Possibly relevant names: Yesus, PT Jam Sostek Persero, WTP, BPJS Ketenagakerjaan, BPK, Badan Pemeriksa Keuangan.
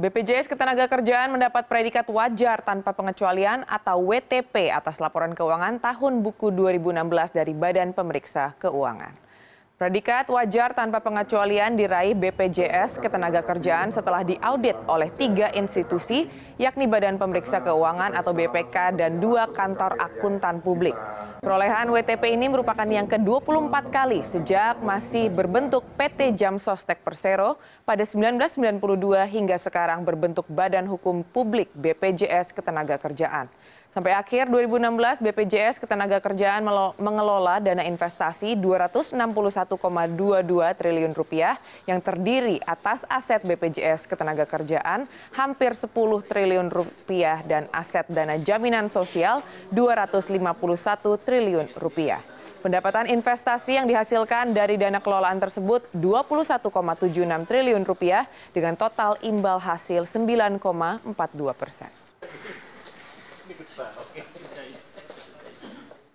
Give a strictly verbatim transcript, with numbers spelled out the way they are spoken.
B P J S Ketenagakerjaan mendapat predikat wajar tanpa pengecualian atau W T P atas laporan keuangan tahun buku dua ribu enam belas dari Badan Pemeriksa Keuangan. Predikat wajar tanpa pengecualian diraih B P J S Ketenagakerjaan setelah diaudit oleh tiga institusi, yakni Badan Pemeriksa Keuangan atau B P K dan dua kantor akuntan publik. Perolehan W T P ini merupakan yang ke dua puluh empat kali sejak masih berbentuk P T Jam Sostek Persero pada seribu sembilan ratus sembilan puluh dua hingga sekarang berbentuk Badan Hukum Publik B P J S Ketenagakerjaan. Sampai akhir dua ribu enam belas, B P J S Ketenagakerjaan mengelola dana investasi dua ratus enam puluh satu koma dua dua triliun rupiah yang terdiri atas aset B P J S Ketenagakerjaan hampir sepuluh triliun rupiah dan aset dana jaminan sosial dua ratus lima puluh satu triliun rupiah. Pendapatan investasi yang dihasilkan dari dana kelolaan tersebut dua puluh satu koma tujuh enam triliun rupiah dengan total imbal hasil sembilan koma empat dua persen.